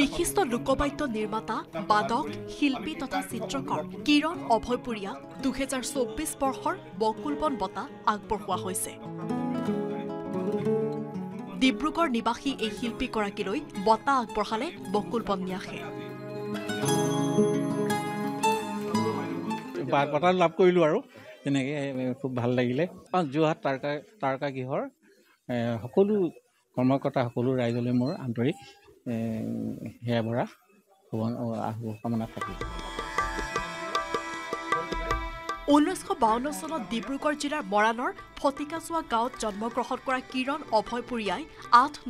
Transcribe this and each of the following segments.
বিশিষ্ট লোকবাদ্য নিৰ্মাতা বাদক শিল্পী তথা চিত্ৰকৰ কিৰণ অভয়পুৰিয়া ২০২৪ বৰ্ষৰ বকুলবন বঁটা আগবঢ়োৱা হৈছে। ডিব্ৰুগড় নিবাসী এই শিল্পীগৰাকীলৈ বঁটা আগবঢ়ালে বকুলবন ন্যাসে। বঁটা লাভ কৰিলোঁ আৰু তেনেকৈ খুব ভাল লাগিলে। যোৰহাট তাৰকা গৃহৰ সকলো কৰ্মকৰ্তা সকলো ৰাইজলৈ মোৰ আন্তৰিক হেয়া ভৰা শুভকামনা থাকিল। ১৯৫২ চনত ডিব্ৰুগড় জিলাৰ মৰাণৰ ফটিকাচোৱা গাঁৱত জন্মগ্ৰহণ কৰা কিৰণ অভয়পুৰিয়াই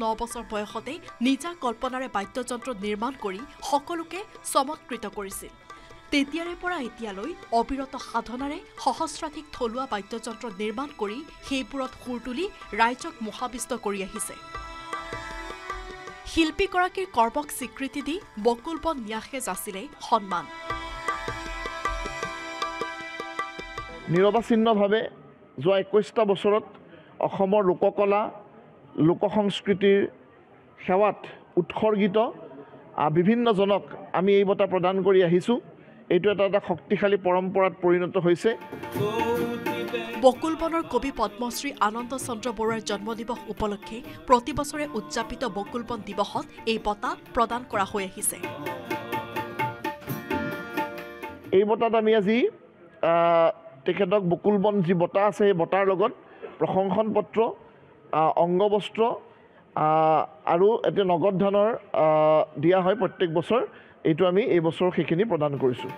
৮-৯ বছৰ বয়সতে নিজা কল্পনাৰে বাদ্যযন্ত্ৰ নিৰ্মাণ কৰি সকলোকে চমৎকৃত কৰিছিল। তেতিয়াৰে পৰা এতিয়ালৈ অবিৰত সাধনাৰে সহস্ৰাধিক থলুৱা বাদ্যযন্ত্ৰ নিৰ্মাণ কৰি সেইবোৰত সুৰ তুলি ৰাইজক মোহাবিষ্ট কৰি আহিছে। শিল্পীগৰাকীৰ কৰ্মক স্বীকৃতি দি বকুলবন ন্যাসে যাচিলে সন্মান। নিৰৱচ্ছিন্নভাৱে যোৱা ২১টা বছৰত অসমৰ লোককলা লোক সংস্কৃতিৰ সেৱাত উৎসৰ্গিত বিভিন্নজনক আমি এই বঁটা প্ৰদান কৰি আহিছোঁ। এইটো এটা শক্তিশালী পৰম্পৰাত পৰিণত হৈছে। বকুলবনৰ কবি পদ্মশ্ৰী আনন্দ চন্দ্ৰ বৰুৱাৰ জন্মদিৱস উপলক্ষে প্ৰতি বছৰে উদযাপিত বকুলবন দিৱসত এই বঁটা প্ৰদান কৰা হৈ আহিছে। এই বঁটাত আমি আজি তেখেতক বকুলবন যি বঁটা আছে সেই বঁটাৰ লগত প্ৰশংসন পত্ৰ, অংগবস্ত্ৰ আৰু এতিয়া নগদ ধনৰ দিয়া হয় প্ৰত্যেক বছৰ। এইটো আমি এই বছৰ সেইখিনি প্ৰদান কৰিছোঁ।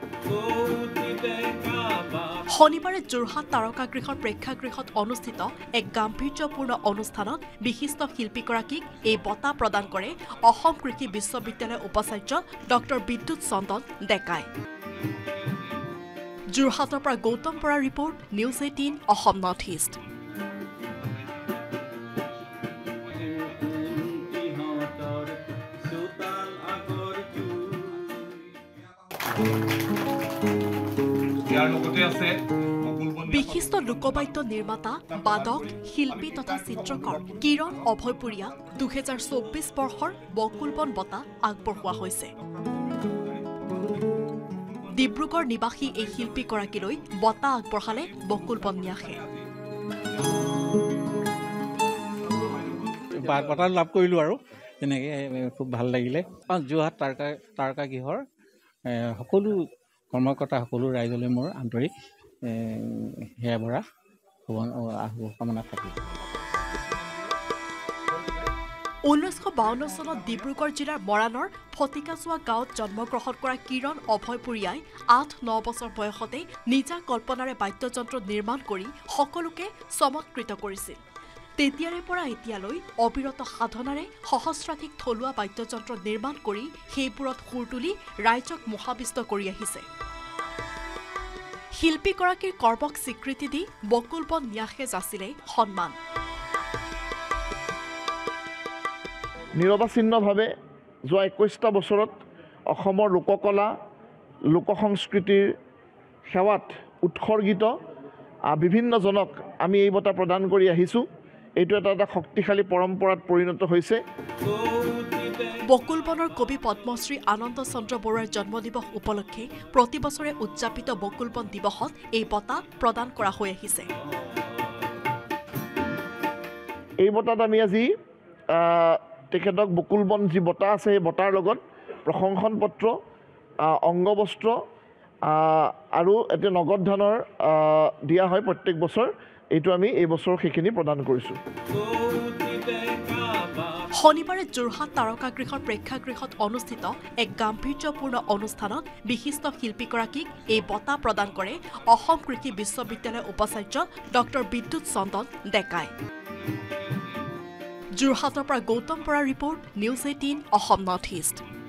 শনিবাৰে যোৰহাট তাৰকাগৃহৰ প্ৰেক্ষাগৃহত অনুষ্ঠিত এক গাম্ভীৰ্যপূৰ্ণ অনুষ্ঠানত বিশিষ্ট শিল্পীগৰাকীক এই বঁটা প্ৰদান কৰে অসম কৃষি বিশ্ববিদ্যালয়ৰ উপাচাৰ্য ডক্টৰ বিদ্যুৎ চন্দন ডেকাই। যোৰহাটৰ পৰা গৌতম বৰাৰ report, news ১৮ Assam north east. বিশিষ্ট লোকবাদ্য নিৰ্মাতা বাদক শিল্পী তথা চিত্ৰকৰ কিৰণ অভয়পুৰিয়া ২০২৪ বৰ্ষৰ বকুলবন বঁটা আগবঢ়োৱা হৈছে। ডিব্ৰুগড় নিবাসী এই শিল্পীগৰাকীলৈ বঁটা আগবঢ়ালে বকুলবন ন্যাসে। বঁটা লাভ কৰিলোঁ আৰু তেনেকৈ খুব ভাল লাগিলে। যোৰহাট তাৰকা গৃহৰ সকলো কৰ্মকৰ্তা সকলো ৰাইজলৈ মোৰ আন্তৰিক হেয়া ভৰা শুভকামনা থাকিল। ১৯৫২ চনত ডিব্ৰুগড় জিলাৰ মৰাণৰ ফটিকাচোৱা গাঁৱত জন্মগ্ৰহণ কৰা কিৰণ অভয়পুৰিয়াই ৮-৯ বছৰ বয়সতে নিজা কল্পনাৰে বাদ্যযন্ত্ৰ নিৰ্মাণ কৰি সকলোকে চমৎকৃত কৰিছিল। তেতিয়াৰে পৰা এতিয়ালৈ অবিৰত সাধনাৰে সহস্ৰাধিক থলুৱা বাদ্যযন্ত্ৰ নিৰ্মাণ কৰি সেইবোৰত সুৰ তুলি ৰাইজক মোহাবিষ্ট কৰি আহিছে। শিল্পীগৰাকীৰ কৰ্মক স্বীকৃতি দি বকুলবন ন্যাসে যাচিলে সন্মান। নিৰৱচ্ছিন্নভাৱে যোৱা ২১টা বছৰত অসমৰ লোককলা লোক সংস্কৃতিৰ সেৱাত উৎসৰ্গিত বিভিন্নজনক আমি এই বঁটা প্ৰদান কৰি আহিছোঁ। এইটো এটা শক্তিশালী পৰম্পৰাত পৰিণত হৈছে। বকুলবনৰ কবি পদ্মশ্ৰী আনন্দ চন্দ্ৰ বৰুৱাৰ জন্মদিৱস উপলক্ষে প্ৰতি বছৰে উদযাপিত বকুলবন দিৱসত এই বঁটা প্ৰদান কৰা হৈ আহিছে। এই বঁটাত আমি আজি তেখেতক বকুলবন যি বঁটা আছে সেই বঁটাৰ লগত প্ৰশংসন পত্ৰ, অংগবস্ত্ৰ আৰু এতিয়া নগদ ধনৰ দিয়া হয় প্ৰত্যেক বছৰ। এইটো আমি এই বছৰ সেইখিনি প্ৰদান কৰিছোঁ। শনিবাৰে যোৰহাট তাৰকাগৃহৰ প্ৰেক্ষাগৃহত অনুষ্ঠিত এক গাম্ভীৰ্যপূৰ্ণ অনুষ্ঠানত বিশিষ্ট শিল্পীগৰাকীক এই বঁটা প্ৰদান কৰে অসম কৃষি বিশ্ববিদ্যালয়ৰ উপাচাৰ্য ডক্টৰ বিদ্যুৎ চন্দন ডেকাই। যোৰহাটৰ পৰা গৌতম বৰাৰ report, news ১৮ Assam north east.